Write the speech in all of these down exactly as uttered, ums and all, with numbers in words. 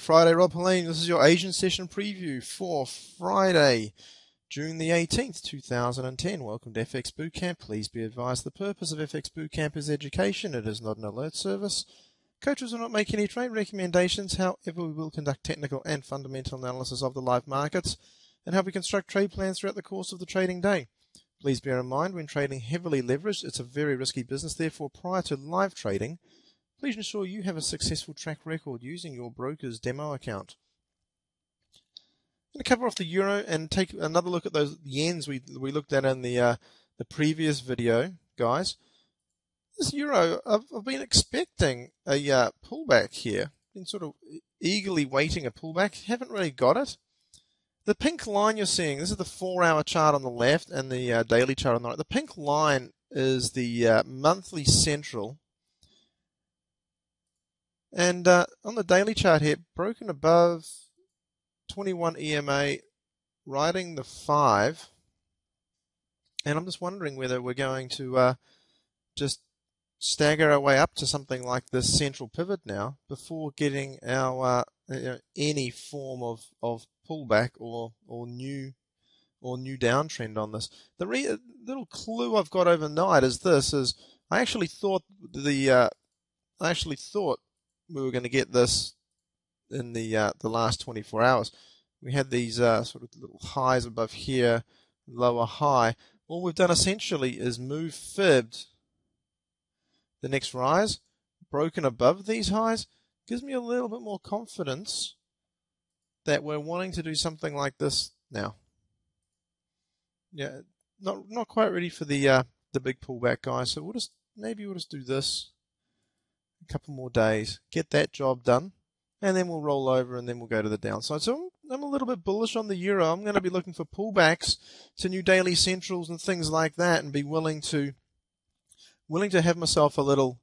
Friday. Rob Helean, this is your Asian session preview for Friday, June the eighteenth, two thousand ten. Welcome to F X Bootcamp. Please be advised the purpose of F X Bootcamp is education. It is not an alert service. Coaches will not make any trade recommendations. However, we will conduct technical and fundamental analysis of the live markets and help you construct trade plans throughout the course of the trading day. Please bear in mind, when trading heavily leveraged, it's a very risky business. Therefore, prior to live trading, please ensure you have a successful track record using your broker's demo account. I'm going to cover off the euro and take another look at those yens we we looked at in the uh, the previous video, guys. This euro, I've, I've been expecting a uh, pullback here. Been sort of eagerly waiting a pullback. Haven't really got it. The pink line you're seeing, this is the four-hour chart on the left and the uh, daily chart on the right. The pink line is the uh, monthly central. And uh, on the daily chart here, broken above twenty-one E M A, riding the five. And I'm just wondering whether we're going to uh, just stagger our way up to something like this central pivot now before getting our uh, you know, any form of, of pullback or or new or new downtrend on this. The re little clue I've got overnight is this: is I actually thought the uh, I actually thought. we were going to get this in the uh, the last twenty-four hours. We had these uh, sort of little highs above here, lower high. All we've done essentially is move fibbed the next rise, broken above these highs. Gives me a little bit more confidence that we're wanting to do something like this now. Yeah, not not quite ready for the uh, the big pullback, guys. So we'll just maybe we'll just do this. A couple more days, get that job done, and then we'll roll over and then we'll go to the downside. So I'm a little bit bullish on the euro. I'm going to be looking for pullbacks to new daily centrals and things like that, and be willing to willing to have myself a little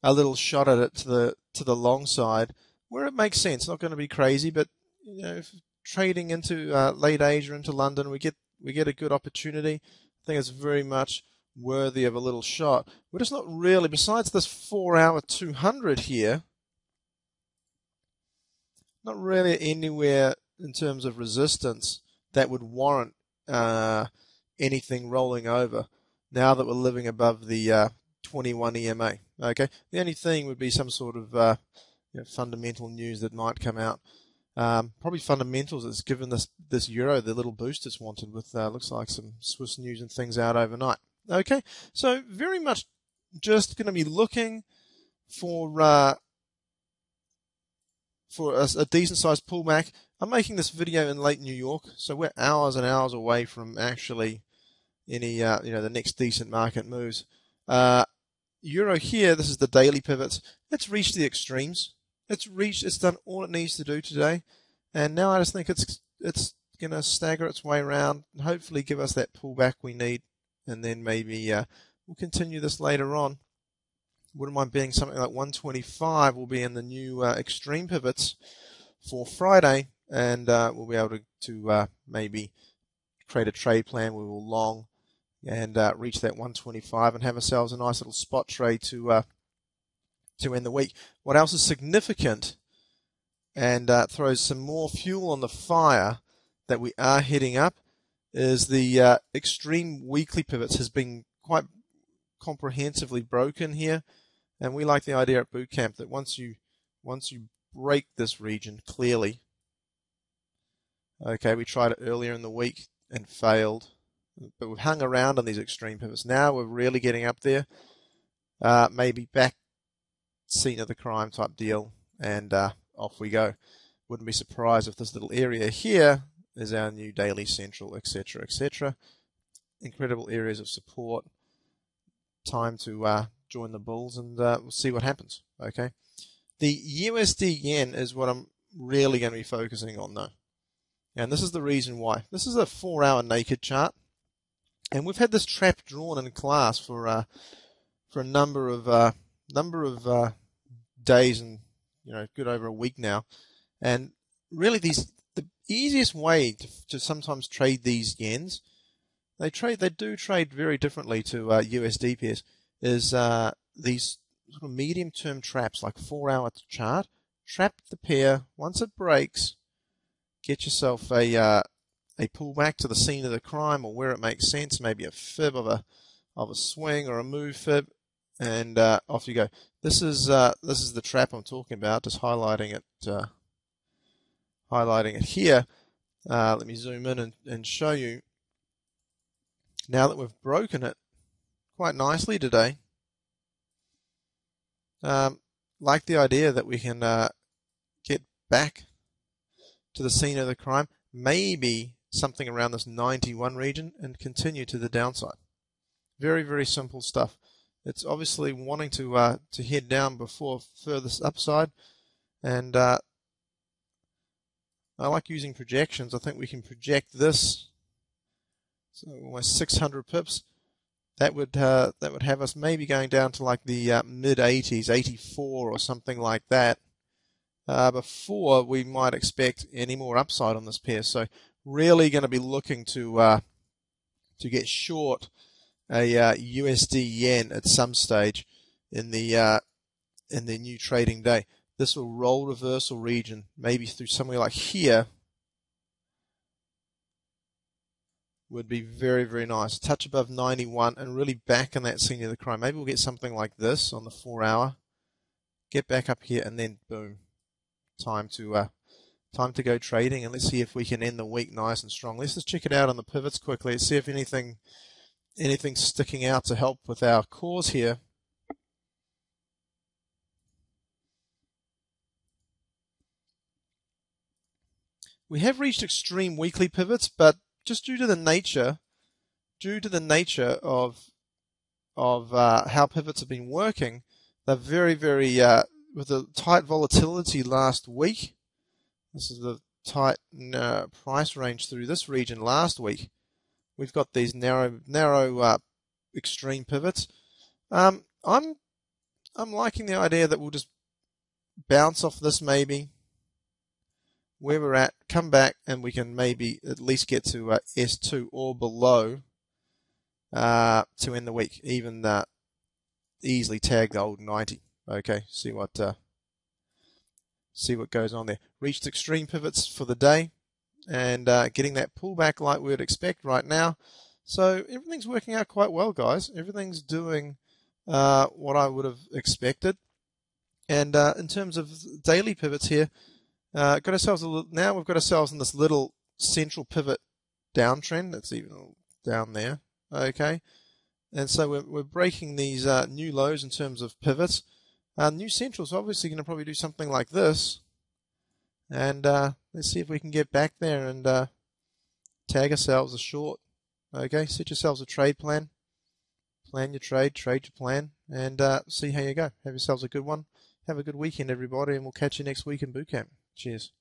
a little shot at it to the to the long side where it makes sense. Not going to be crazy, but you know, if trading into uh, late Asia, into London, we get we get a good opportunity. I think it's very much worthy of a little shot. We're just not really, besides this four hour two hundred here, not really anywhere in terms of resistance that would warrant uh, anything rolling over now that we're living above the uh, twenty-one E M A. Okay, the only thing would be some sort of uh, you know, fundamental news that might come out. Um, probably fundamentals that's given this this euro the little boost it's wanted with uh, looks like some Swiss news and things out overnight. Okay, so very much just going to be looking for uh, for a, a decent-sized pullback. I'm making this video in late New York, so we're hours and hours away from actually any uh, you know the next decent market moves. Uh, Euro here, this is the daily pivots. It's reached the extremes. It's reached. It's done all it needs to do today, and now I just think it's it's going to stagger its way around and hopefully give us that pullback we need. And then maybe uh, we'll continue this later on. Wouldn't mind being something like one twenty-five will be in the new uh, extreme pivots for Friday, and uh, we'll be able to, to uh, maybe create a trade plan where we'll long and uh, reach that one twenty-five and have ourselves a nice little spot trade to uh, to end the week. What else is significant and uh, throws some more fuel on the fire that we are heading up is the uh, extreme weekly pivots has been quite comprehensively broken here, and we like the idea at Bootcamp that once you once you break this region clearly, okay, we tried it earlier in the week and failed, but we've hung around on these extreme pivots. Now we're really getting up there, uh, maybe back scene of the crime type deal, and uh, off we go. Wouldn't be surprised if this little area here is our new daily central, et cetera, et cetera. Incredible areas of support. Time to uh, join the bulls, and uh, we'll see what happens. Okay, the U S D yen is what I'm really going to be focusing on, though, and this is the reason why. This is a four-hour naked chart, and we've had this trap drawn in class for uh, for a number of uh, number of uh, days, and you know, good over a week now, and really these. The easiest way to, to sometimes trade these yens, they trade, they do trade very differently to uh, U S D pairs, is uh, these sort of medium-term traps, like four-hour chart trap the pair. Once it breaks, get yourself a uh, a pullback to the scene of the crime or where it makes sense, maybe a fib of a of a swing or a move fib, and uh, off you go. This is uh, this is the trap I'm talking about. Just highlighting it, uh, highlighting it here. Uh, let me zoom in and, and show you. Now that we've broken it quite nicely today, um, like the idea that we can uh, get back to the scene of the crime, maybe something around this ninety-one region, and continue to the downside. Very, very simple stuff. It's obviously wanting to uh, to head down before furthest upside, and uh, I like using projections. I think we can project this, so almost six hundred pips. That would uh, that would have us maybe going down to like the uh, mid eighties, eighty-four or something like that, uh, before we might expect any more upside on this pair. So really going to be looking to uh, to get short a uh, U S D yen at some stage in the uh, in the new trading day. This will roll reversal region, maybe through somewhere like here, would be very, very nice. Touch above ninety-one and really back in that scene of the crime. Maybe we'll get something like this on the four hour. Get back up here and then boom. Time to uh, time to go trading, and let's see if we can end the week nice and strong. Let's just check it out on the pivots quickly. Let's see if anything anything's sticking out to help with our cause here. We have reached extreme weekly pivots, but just due to the nature, due to the nature of of uh, how pivots have been working, they're very, very uh, with the tight volatility last week. This is the tight uh, price range through this region last week. We've got these narrow, narrow uh, extreme pivots. Um, I'm I'm liking the idea that we'll just bounce off this maybe, where we're at, come back, and we can maybe at least get to uh, S two or below uh, to end the week. Even uh, easily tag the old ninety. Okay, see what uh, see what goes on there. Reached extreme pivots for the day, and uh, getting that pullback like we would expect right now. So everything's working out quite well, guys. Everything's doing uh, what I would have expected. And uh, in terms of daily pivots here, Uh, got ourselves a little, now we've got ourselves in this little central pivot downtrend that's even down there, okay, and so we're, we're breaking these uh, new lows in terms of pivots. Uh, new central's obviously going to probably do something like this, and uh, let's see if we can get back there and uh, tag ourselves a short. Okay, set yourselves a trade plan, plan your trade, trade your plan, and uh, see how you go. Have yourselves a good one, have a good weekend everybody, and we'll catch you next week in Bootcamp. Cheers.